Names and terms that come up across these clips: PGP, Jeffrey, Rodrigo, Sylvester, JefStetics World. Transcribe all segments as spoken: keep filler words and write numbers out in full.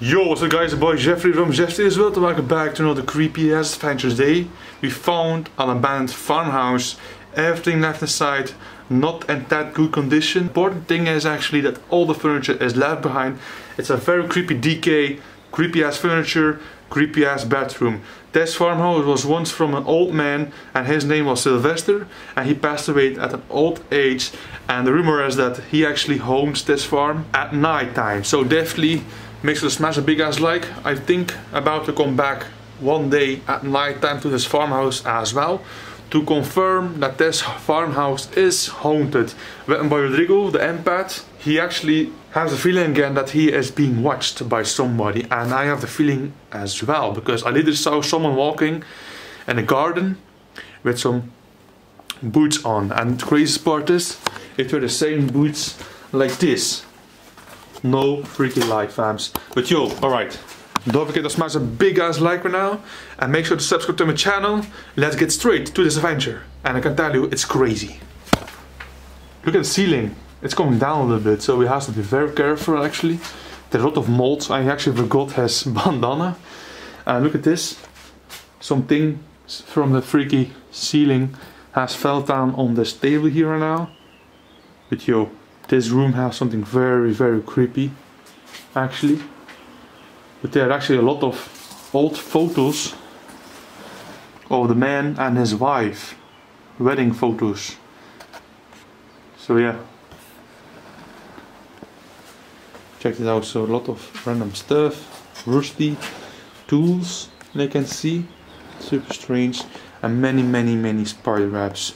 Yo, what's up guys, the boy Jeffrey from Jeffrey's World, and welcome back to another creepy ass adventures day. We found an abandoned farmhouse, everything left inside, not in that good condition. Important thing is actually that all the furniture is left behind. It's a very creepy D K, creepy ass furniture, creepy ass bathroom. This farmhouse was once from an old man and his name was Sylvester, and he passed away at an old age, and the rumor is that he actually homes this farm at night time. So definitely make sure to smash a big ass like. I think about to come back one day at night time to this farmhouse as well, to confirm that this farmhouse is haunted. Written by Rodrigo, the empath. He actually has the feeling again that he is being watched by somebody, and I have the feeling as well, because I literally saw someone walking in a garden with some boots on, and the craziest part is it were the same boots like this. No freaking like, fams. But yo, alright, don't forget to smash a big ass like right now, and make sure to subscribe to my channel. Let's get straight to this adventure, and I can tell you it's crazy. Look at the ceiling, it's coming down a little bit, so we have to be very careful actually. There's a lot of mold. I actually forgot his bandana. And uh, look at this, something from the freaky ceiling has fell down on this table here right now. But yo, this room has something very, very creepy, actually. But there are actually a lot of old photos of the man and his wife, wedding photos. So yeah, check this out. So a lot of random stuff, rusty tools, they can see, super strange, and many, many, many spider webs.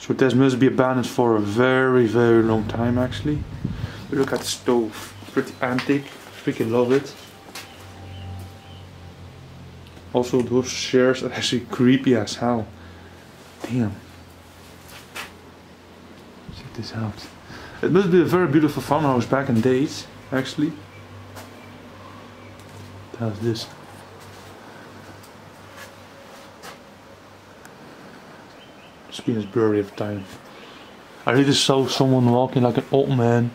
So this must be abandoned for a very, very long time actually. Look at the stove, pretty antique, freaking love it. Also those chairs are actually creepy as hell. Damn. Check this out. It must be a very beautiful farmhouse back in days, actually. How's this? Screen is blurry every time. I really saw someone walking like an old man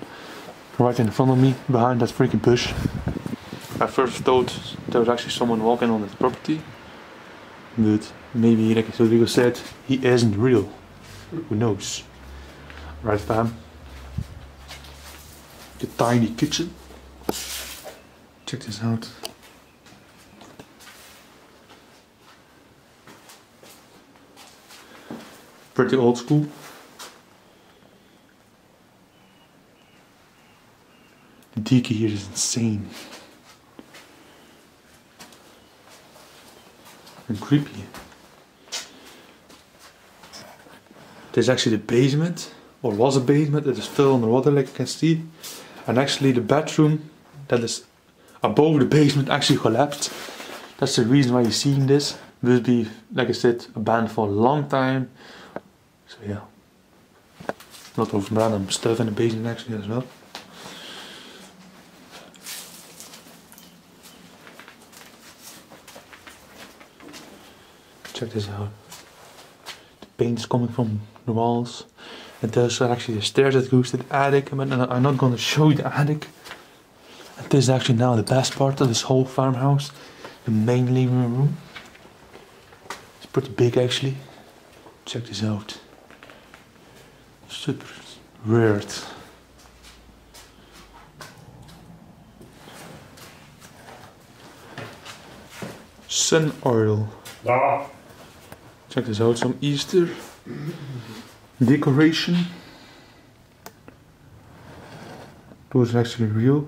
right in front of me behind that freaking bush. I first thought there was actually someone walking on that property, but maybe, like Rodrigo said, he isn't real. Who knows? Right, fam? The tiny kitchen. Check this out. Pretty old school. The D K here is insane and creepy. There's actually the basement, or was a basement, that is still underwater, like you can see. And actually the bathroom that is above the basement actually collapsed. That's the reason why you're seeing this. This will be, like I said, abandoned for a long time. So yeah, a lot of random stuff in the basement actually as well. Check this out. The paint is coming from the walls. And there's actually the stairs that goes to the attic, but I'm not going to show you the attic. And this is actually now the best part of this whole farmhouse, the main living room. It's pretty big actually. Check this out. Super weird. Sun oil. Ah. Check this out, some Easter decoration. Those are actually real.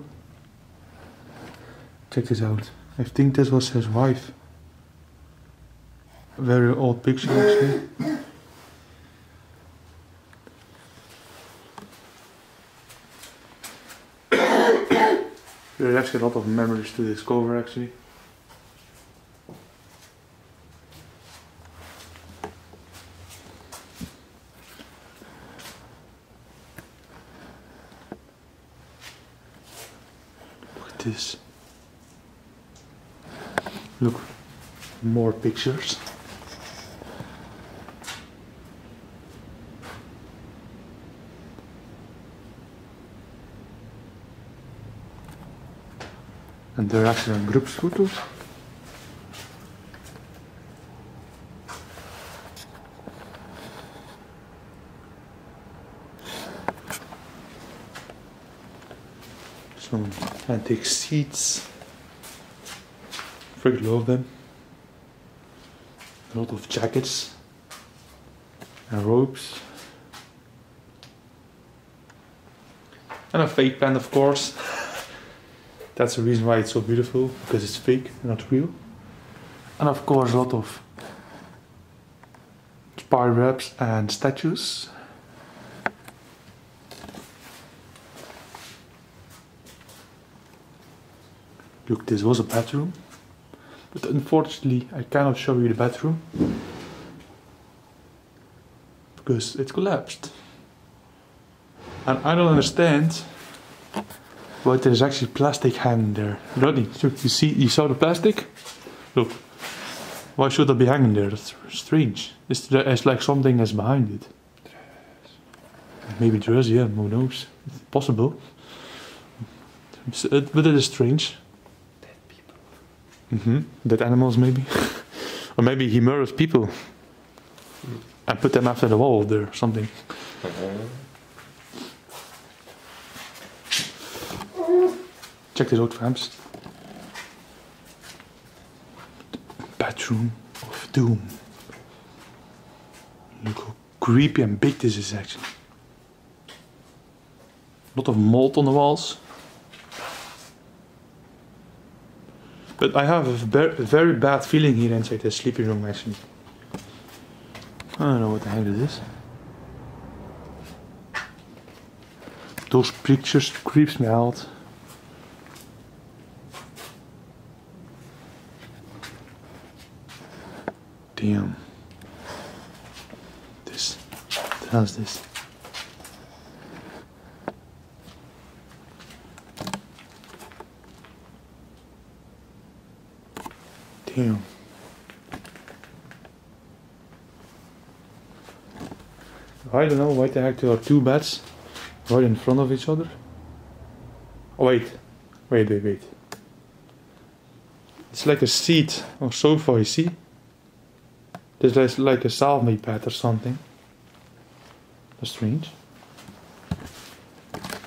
Check this out. I think this was his wife. Very old picture actually. There's actually a lot of memories to discover actually. Look at this. Look, more pictures. and their actual groups photos. Some antique seats. Freaking love them. A lot of jackets and robes. And a fake plant, of course. That's the reason why it's so beautiful, because it's fake, not real. And of course a lot of spy wraps and statues. Look, this was a bathroom, but unfortunately I cannot show you the bathroom because it collapsed. And I don't understand, but there's actually plastic hanging there. Rodney, look, you see, you saw the plastic? Look, why should that be hanging there? That's strange. It's, it's like something that's behind it. Maybe dress, yeah, who knows? It's possible. But it is strange. Dead people. Mm-hmm. Dead animals, maybe. Or maybe he murders people and put them after the wall there or something. Okay. Check this out, fams. Bathroom of doom. Look how creepy and big this is actually. A lot of mold on the walls. But I have a very bad feeling here inside the sleeping room actually. I don't know what the heck it is. Those pictures creeps me out. Damn. This. How's this? Damn. I don't know why the heck there are two beds right in front of each other. Oh, wait. Wait, wait, wait. It's like a seat or sofa, you see? This is like a salmi pad or something. That's strange. But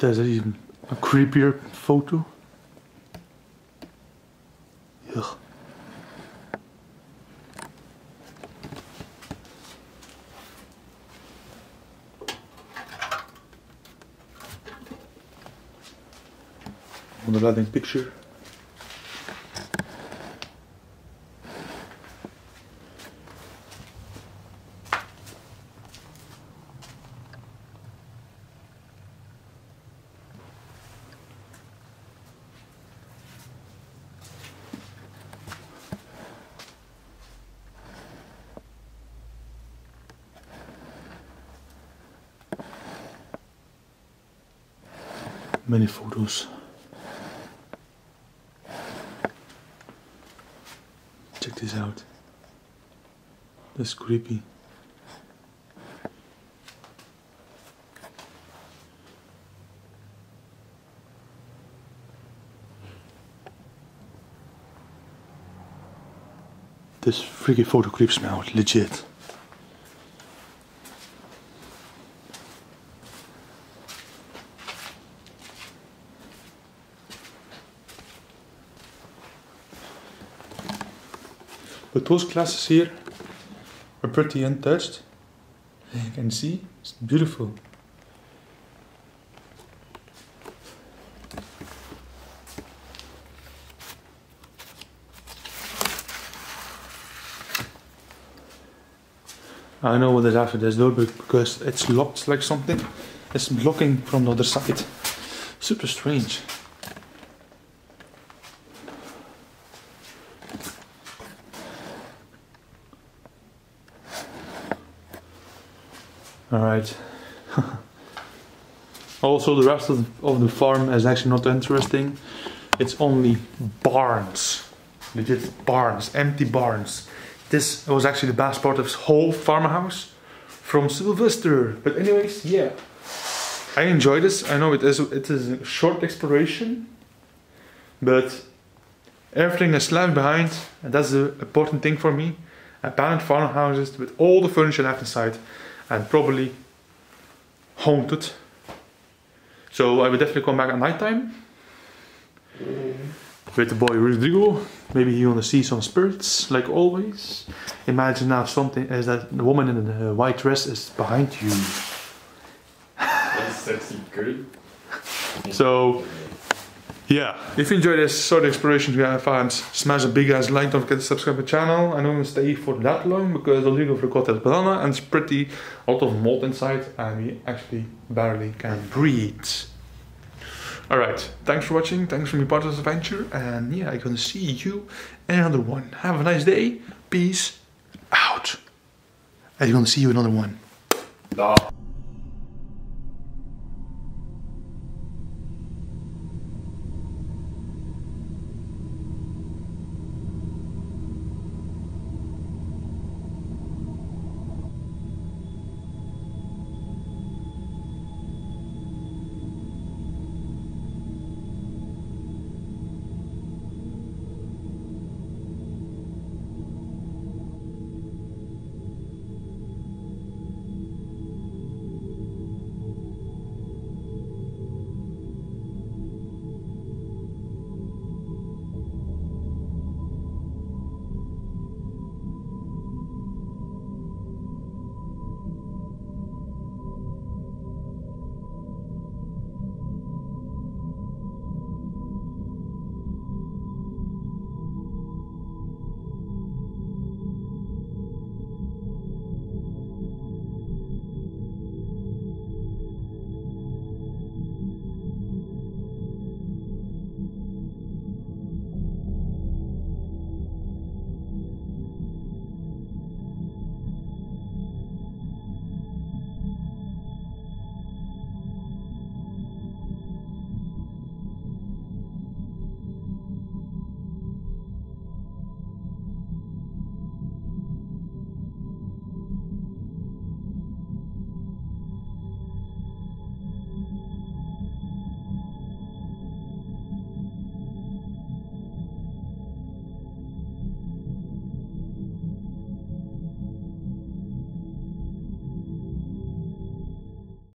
there's even a creepier photo. Ugh. On the landing picture. Many photos. Check this out. That's creepy. This freaky photo creeps me out, legit. But those glasses here are pretty untouched. You can see, it's beautiful. I know what is after this door, but because it's locked like something, it's blocking from the other side. Super strange. Alright. Also, the rest of the, of the farm is actually not interesting. It's only barns. Legit barns. Empty barns. This was actually the best part of his whole farmhouse from Sylvester. But anyways, yeah, I enjoy this. I know it is it is a short exploration, but everything is left behind, and that's the important thing for me. Abandoned farmhouses with all the furniture left inside and probably haunted. So I will definitely come back at night time with the boy Rodrigo. Maybe you want to see some spirits, like always. Imagine now something is that the woman in the white dress is behind you. That's sexy girl. So yeah, if you enjoy this sort of exploration, you have fans, smash a big ass like, don't forget to subscribe to the channel. I don't want to stay for that long because Rodrigo forgot that banana and it's pretty a lot of mold inside and we actually barely can breathe. Alright, thanks for watching, thanks for being part of this adventure, and yeah, I'm gonna see you in another one. Have a nice day, peace out. I'm gonna see you in another one. Nah.